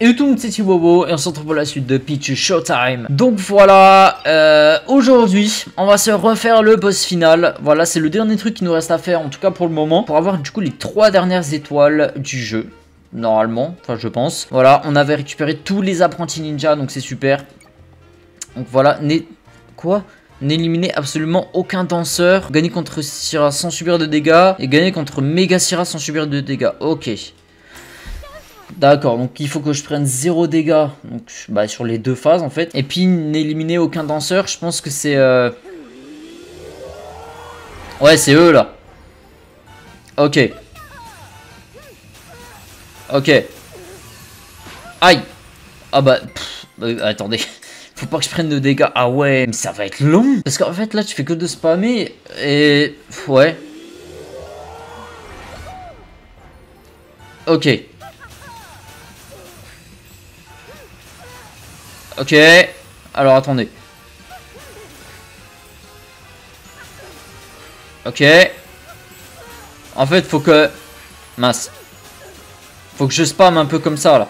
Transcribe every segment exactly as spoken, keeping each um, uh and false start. Et tout le monde, c'est Tibobo et on se retrouve pour la suite de Peach Showtime. Donc voilà, euh, aujourd'hui on va se refaire le boss final. Voilà, c'est le dernier truc qui nous reste à faire, en tout cas pour le moment, pour avoir du coup les trois dernières étoiles du jeu, normalement, enfin je pense. Voilà, on avait récupéré tous les apprentis ninja, donc c'est super. Donc voilà, n'est... Quoi ? N'éliminer absolument aucun danseur. Gagner contre Syrah sans subir de dégâts. Et gagner contre Mega Syrah sans subir de dégâts. Ok. D'accord, donc il faut que je prenne zéro dégâts donc, bah, sur les deux phases en fait. Et puis n'éliminer aucun danseur, je pense que c'est... Euh... Ouais, c'est eux là. Ok. Ok. Aïe. Ah bah... Pff, euh, attendez. Faut pas que je prenne de dégâts. Ah ouais, mais ça va être long. Parce qu'en fait là, tu fais que de spammer. Et... Ouais. Ok. Ok, alors attendez. Ok. En fait, faut que... Mince. Faut que je spamme un peu comme ça, là.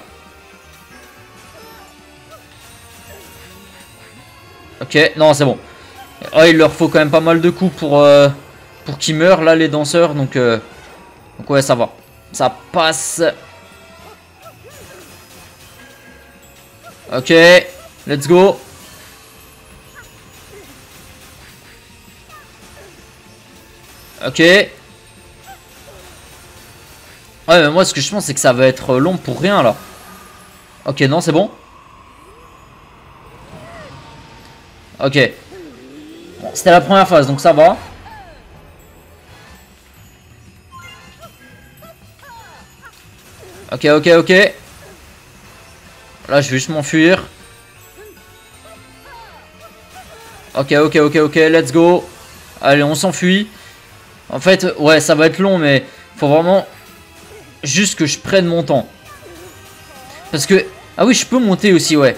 Ok, non, c'est bon. Oh, il leur faut quand même pas mal de coups pour, euh, pour qu'ils meurent, là, les danseurs. Donc, euh... donc ouais, ça va. Ça passe. Ok. Let's go. Ok. Ouais, mais moi, ce que je pense, c'est que ça va être long pour rien, là. Ok, non, c'est bon. Ok. Bon, c'était la première phase, donc ça va. Ok, ok, ok. Là, je vais juste m'enfuir. Ok, ok, ok, ok, let's go. Allez, on s'enfuit. En fait, ouais, ça va être long, mais faut vraiment juste que je prenne mon temps. Parce que... Ah oui, je peux monter aussi, ouais.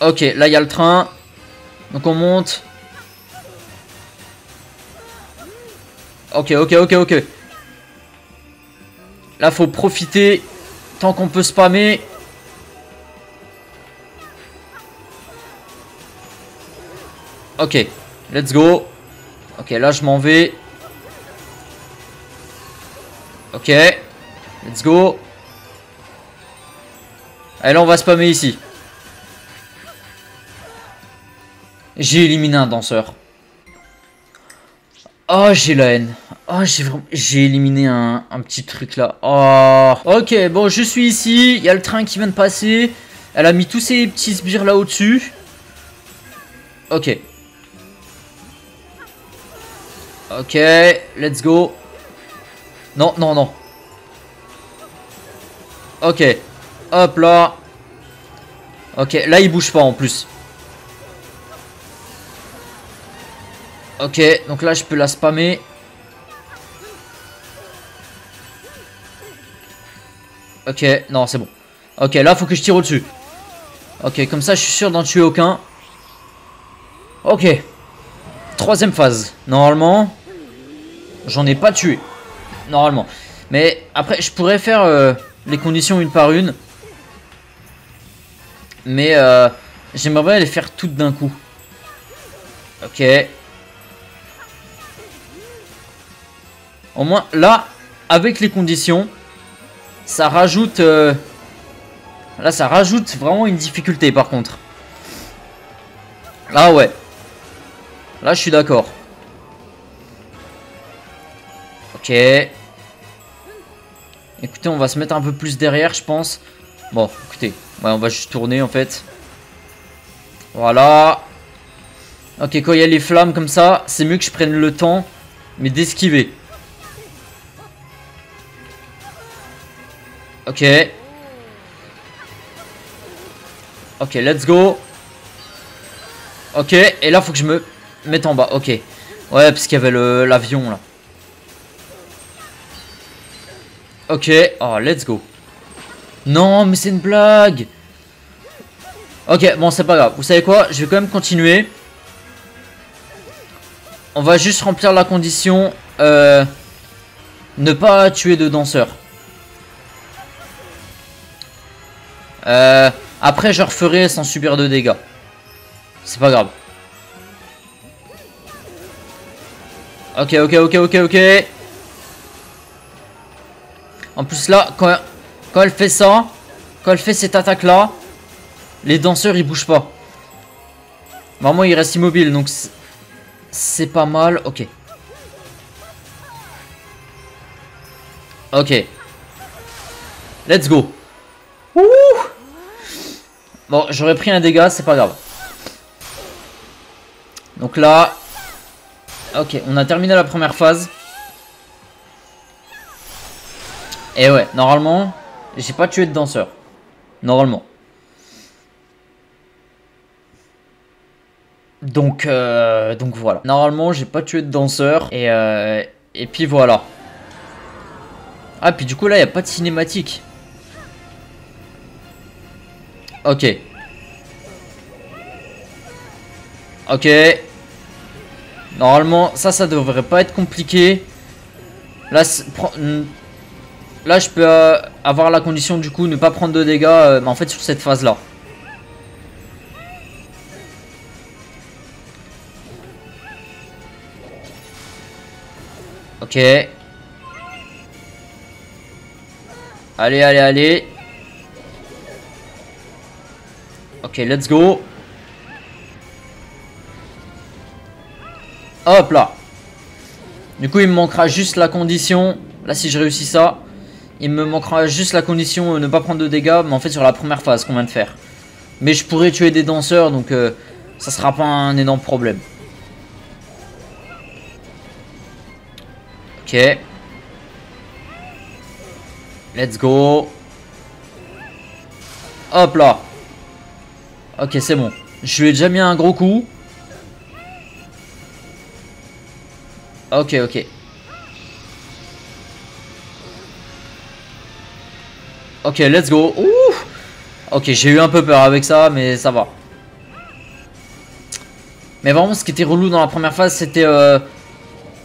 Ok, là, il y a le train. Donc, on monte. Ok, ok, ok, ok. Là, faut profiter tant qu'on peut spammer. Ok, let's go. Ok, là je m'en vais. Ok, let's go. Allez, là on va spammer ici. J'ai éliminé un danseur. Oh, j'ai la haine. Oh, j'ai vraiment... J'ai éliminé un... un petit truc là. Oh. Ok, bon, je suis ici. Il y a le train qui vient de passer. Elle a mis tous ses petits sbires là au-dessus. Ok. Ok, let's go. Non, non, non. Ok. Hop là. Ok, là il bouge pas en plus. Ok, donc là je peux la spammer. Ok, non c'est bon. Ok, là faut que je tire au-dessus. Ok, comme ça je suis sûr d'en tuer aucun. Ok. Troisième phase. Normalement... J'en ai pas tué. Normalement. Mais après, je pourrais faire euh, les conditions une par une. Mais euh, j'aimerais les faire toutes d'un coup. Ok. Au moins, là, avec les conditions, ça rajoute... Euh, là, ça rajoute vraiment une difficulté, par contre. Là, ouais. Là, je suis d'accord. Ok. Écoutez, on va se mettre un peu plus derrière, je pense. Bon, écoutez. Ouais, on va juste tourner, en fait. Voilà. Ok, quand il y a les flammes comme ça, c'est mieux que je prenne le temps, mais d'esquiver. Ok. Ok, let's go. Ok, et là, faut que je me mette en bas. Ok. Ouais, parce qu'il y avait l'avion, là. Ok, oh, let's go. Non, mais c'est une blague. Ok, bon, c'est pas grave. Vous savez quoi? Je vais quand même continuer. On va juste remplir la condition. Euh, ne pas tuer de danseurs. Euh, après, je referai sans subir de dégâts. C'est pas grave. Ok, ok, ok, ok, ok. En plus là, quand, quand elle fait ça, quand elle fait cette attaque là, les danseurs ils bougent pas. Normalement ils restent immobiles, donc c'est pas mal. Ok. Ok. Let's go. Ouh. Bon, j'aurais pris un dégât, c'est pas grave. Donc là... Ok, on a terminé la première phase. Et ouais, normalement, j'ai pas tué de danseur. Normalement. Donc, euh, donc voilà. Normalement, j'ai pas tué de danseur. Et, euh, et puis voilà. Ah, puis du coup, là, y a pas de cinématique. Ok. Ok. Normalement, ça, ça devrait pas être compliqué. Là, là je peux euh, avoir la condition, du coup, ne pas prendre de dégâts, euh, mais en fait, sur cette phase-là. Ok. Allez, allez, allez. Ok, let's go. Hop là. Du coup il me manquera juste la condition. Là si je réussis ça, il me manquera juste la condition euh, ne pas prendre de dégâts. Mais en fait sur la première phase qu'on vient de faire. Mais je pourrais tuer des danseurs. Donc euh, ça sera pas un énorme problème. Ok. Let's go. Hop là. Ok c'est bon. Je lui ai déjà mis un gros coup. Ok, ok. Ok, let's go. Ouh. Ok, j'ai eu un peu peur avec ça, mais ça va. Mais vraiment, ce qui était relou dans la première phase, c'était euh,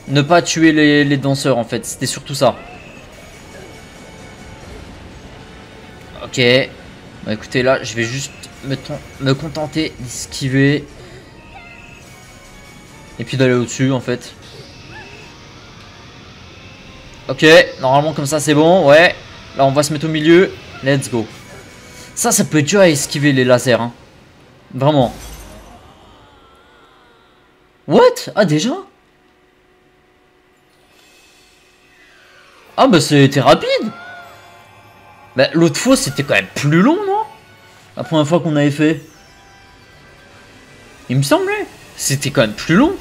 ne pas tuer les, les danseurs, en fait. C'était surtout ça. Ok. Bah, écoutez, là, je vais juste me, me contenter d'esquiver. Et puis d'aller au-dessus, en fait. Ok, normalement comme ça c'est bon, ouais. Là on va se mettre au milieu, let's go. Ça, ça peut être dur à esquiver les lasers, hein. Vraiment. What? Ah déjà? Ah bah c'était rapide. Bah l'autre fois c'était quand même plus long, non? La première fois qu'on avait fait. Il me semblait. C'était quand même plus long.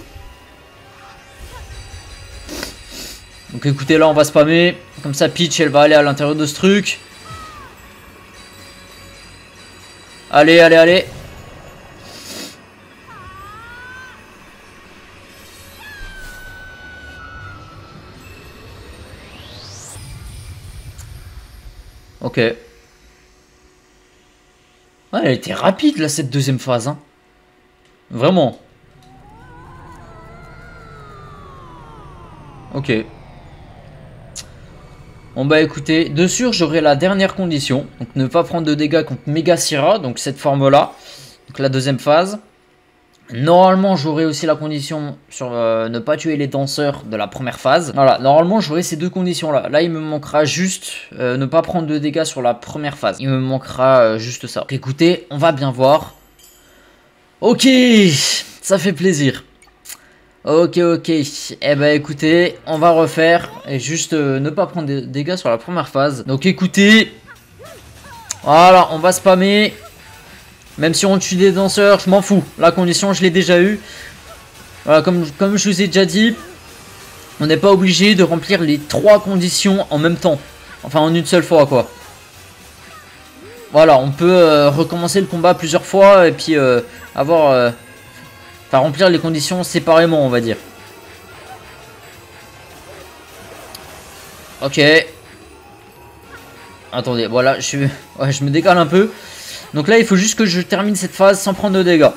Donc écoutez, là on va spammer. Comme ça Peach elle va aller à l'intérieur de ce truc. Allez, allez, allez. Ok. Ouais, elle était rapide là cette deuxième phase, hein. Vraiment. Ok. Bon bah écoutez, de sûr j'aurai la dernière condition, donc ne pas prendre de dégâts contre Mega Syrah, donc cette forme là, donc la deuxième phase. Normalement j'aurai aussi la condition sur euh, ne pas tuer les danseurs de la première phase. Voilà, normalement j'aurai ces deux conditions là. Là il me manquera juste euh, ne pas prendre de dégâts sur la première phase. Il me manquera euh, juste ça. Donc écoutez, on va bien voir. Ok, ça fait plaisir. Ok, ok, et eh ben écoutez, on va refaire et juste euh, ne pas prendre des dégâts sur la première phase. Donc écoutez, voilà, on va spammer. Même si on tue des danseurs, je m'en fous. La condition, je l'ai déjà eu. Voilà, comme, comme je vous ai déjà dit, on n'est pas obligé de remplir les trois conditions en même temps. Enfin, en une seule fois, quoi. Voilà, on peut euh, recommencer le combat plusieurs fois et puis euh, avoir... Euh, Enfin, remplir les conditions séparément, on va dire. Ok. Attendez, voilà, je, ouais, je me décale un peu. Donc là, il faut juste que je termine cette phase sans prendre de dégâts.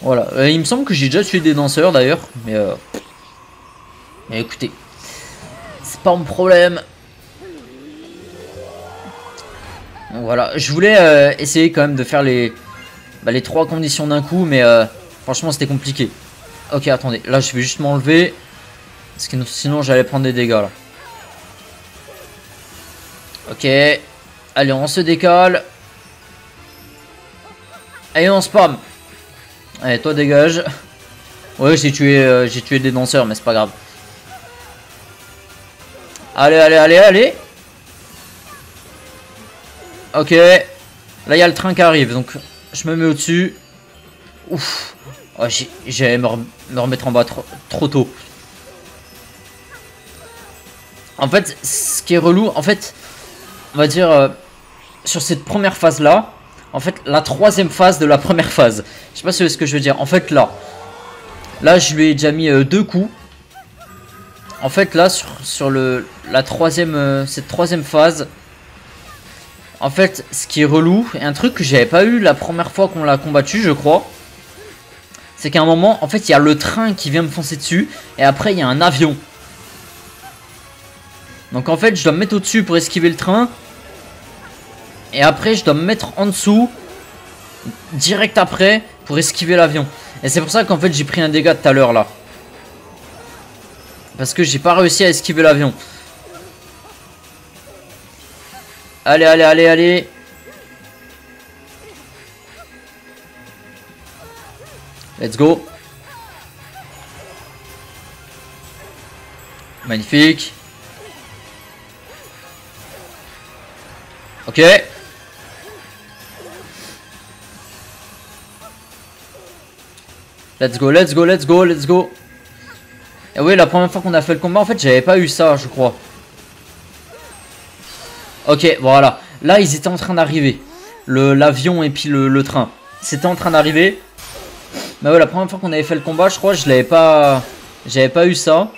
Voilà. Et il me semble que j'ai déjà tué des danseurs, d'ailleurs. Mais, euh... mais écoutez, c'est pas mon problème. Donc voilà, je voulais euh, essayer quand même de faire les, bah, les trois conditions d'un coup, mais euh, franchement c'était compliqué. Ok, attendez, là je vais juste m'enlever, parce que sinon j'allais prendre des dégâts là. Ok, allez on se décale. Allez on spam. Allez toi dégage. Ouais j'ai tué, euh, j'ai tué des danseurs mais c'est pas grave. Allez, allez, allez, allez. Ok. Là il y a le train qui arrive, donc je me mets au-dessus. Ouf. Oh, j'allais me, re me remettre en bas trop, trop tôt. En fait, ce qui est relou, en fait, on va dire, euh, sur cette première phase-là, en fait, la troisième phase de la première phase. Je sais pas si c'est ce que je veux dire. En fait, là, là, je lui ai déjà mis euh, deux coups. En fait, là, sur, sur le, la troisième, euh, cette troisième phase, en fait, ce qui est relou, et un truc que j'avais pas eu la première fois qu'on l'a combattu, je crois, c'est qu'à un moment, en fait, il y a le train qui vient me foncer dessus, et après, il y a un avion. Donc en fait je dois me mettre au dessus pour esquiver le train. Et après je dois me mettre en dessous direct après pour esquiver l'avion. Et c'est pour ça qu'en fait j'ai pris un dégât tout à l'heure là, parce que j'ai pas réussi à esquiver l'avion. Allez allez allez allez. Let's go. Magnifique. Ok. Let's go, let's go, let's go, let's go. Et oui, la première fois qu'on a fait le combat, en fait, j'avais pas eu ça, je crois. Ok, voilà. Là, ils étaient en train d'arriver. L'avion et puis le, le train. C'était en train d'arriver. Mais ouais, la première fois qu'on avait fait le combat, je crois, je l'avais pas... J'avais pas eu ça.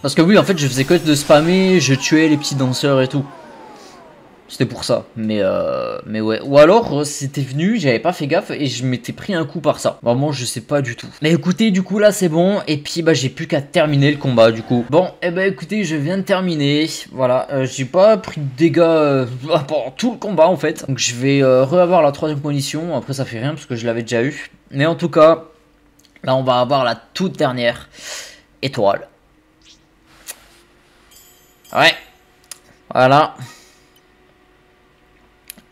Parce que oui, en fait, je faisais que de spammer, je tuais les petits danseurs et tout. C'était pour ça, mais euh, mais ouais. Ou alors, c'était venu, j'avais pas fait gaffe et je m'étais pris un coup par ça. Vraiment, je sais pas du tout. Mais écoutez, du coup, là, c'est bon. Et puis, bah, j'ai plus qu'à terminer le combat, du coup. Bon, et eh bah, écoutez, je viens de terminer. Voilà, euh, j'ai pas pris de dégâts euh, pendant tout le combat, en fait. Donc, je vais euh, re-avoir la troisième condition. Après, ça fait rien, parce que je l'avais déjà eu. Mais en tout cas, là, on va avoir la toute dernière étoile. Ouais. Voilà.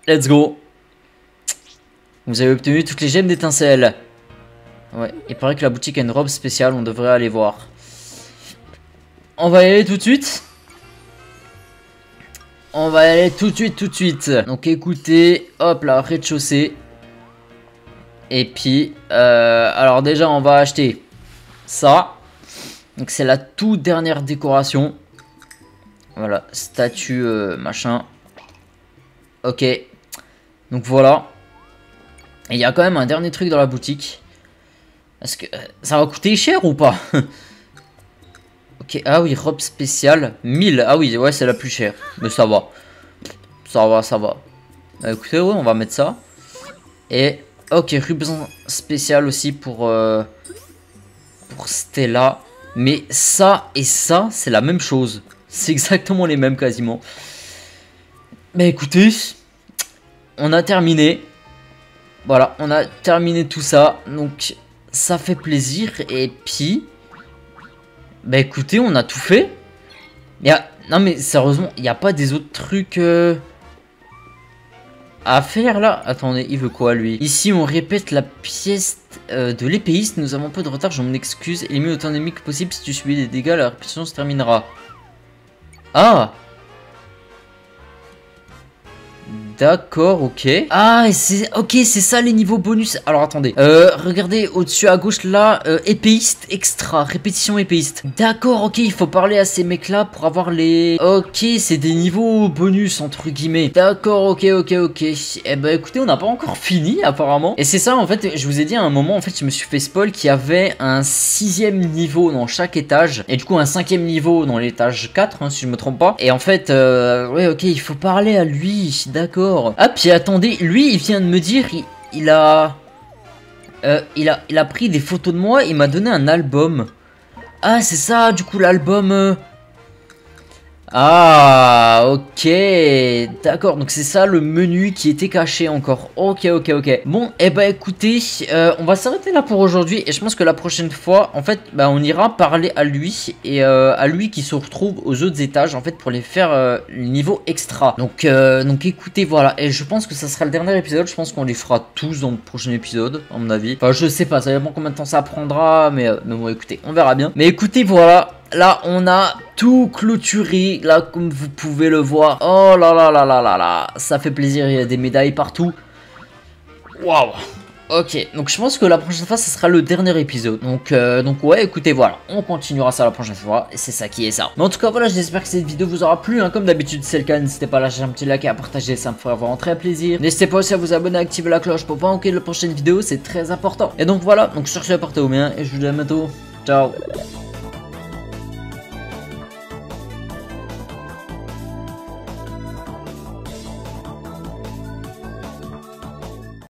Let's go. Vous avez obtenu toutes les gemmes d'étincelle. Ouais, il paraît que la boutique a une robe spéciale, on devrait aller voir. On va y aller tout de suite. On va y aller tout de suite, tout de suite. Donc écoutez, hop là, rez-de-chaussée. Et puis, euh, alors déjà on va acheter ça. Donc c'est la toute dernière décoration. Voilà, statue euh, machin. Ok. Donc voilà. Et il y a quand même un dernier truc dans la boutique. Est-ce que ça va coûter cher ou pas? Ok. Ah oui, robe spéciale. mille. Ah oui, ouais, c'est la plus chère. Mais ça va. Ça va, ça va. Bah, écoutez, ouais, on va mettre ça. Et, ok, ruban spécial aussi pour, euh, pour Stella. Mais ça et ça, c'est la même chose. C'est exactement les mêmes quasiment. Bah écoutez, on a terminé. Voilà, on a terminé tout ça. Donc, ça fait plaisir. Et puis, bah écoutez, on a tout fait. Y a... Non mais sérieusement, il n'y a pas des autres trucs euh... à faire là? Attendez, il veut quoi lui? Ici, on répète la pièce euh, de l'épéiste. Nous avons peu de retard, je m'en excuse. Élimine autant d'ennemis que possible. Si tu subis des dégâts, la répétition se terminera. Ah! D'accord, ok. Ah, c'est ok, c'est ça les niveaux bonus. Alors attendez, euh, regardez au-dessus à gauche là, euh, épéiste extra, répétition épéiste. D'accord, ok, il faut parler à ces mecs-là pour avoir les... Ok, c'est des niveaux bonus entre guillemets. D'accord, ok, ok, ok. Eh ben écoutez, on n'a pas encore fini apparemment. Et c'est ça en fait, je vous ai dit à un moment, en fait, je me suis fait spoil qu'il y avait un sixième niveau dans chaque étage. Et du coup, un cinquième niveau dans l'étage quatre, hein, si je me trompe pas. Et en fait, euh, ouais, ok, il faut parler à lui, d'accord. Ah puis attendez, lui il vient de me dire il, il a euh, il a il a pris des photos de moi, il m'a donné un album. Ah c'est ça du coup l'album euh... Ah, ok, d'accord, donc c'est ça le menu qui était caché encore. Ok, ok, ok. Bon, et eh bah ben, écoutez, euh, on va s'arrêter là pour aujourd'hui. Et je pense que la prochaine fois, en fait, bah, on ira parler à lui. Et euh, à lui qui se retrouve aux autres étages, en fait, pour les faire euh, niveau extra. Donc, euh, donc écoutez, voilà. Et je pense que ça sera le dernier épisode. Je pense qu'on les fera tous dans le prochain épisode, à mon avis. Enfin, je sais pas, ça dépend combien de temps ça prendra. Mais, euh, mais bon, écoutez, on verra bien. Mais écoutez, voilà. Là, on a tout clôturé, là, comme vous pouvez le voir. Oh là là là là là là, ça fait plaisir, il y a des médailles partout. Waouh. Ok, donc je pense que la prochaine fois, ce sera le dernier épisode. Donc, euh, donc ouais, écoutez, voilà, on continuera ça la prochaine fois. Et c'est ça qui est ça. Mais en tout cas, voilà, j'espère que cette vidéo vous aura plu. Hein. Comme d'habitude, c'est le cas. N'hésitez pas à lâcher un petit like et à partager, ça me fera vraiment très plaisir. N'hésitez pas aussi à vous abonner, à activer la cloche pour pas manquer la prochaine vidéo, c'est très important. Et donc voilà, donc sur ce, portez-vous bien et je vous dis à bientôt. Ciao.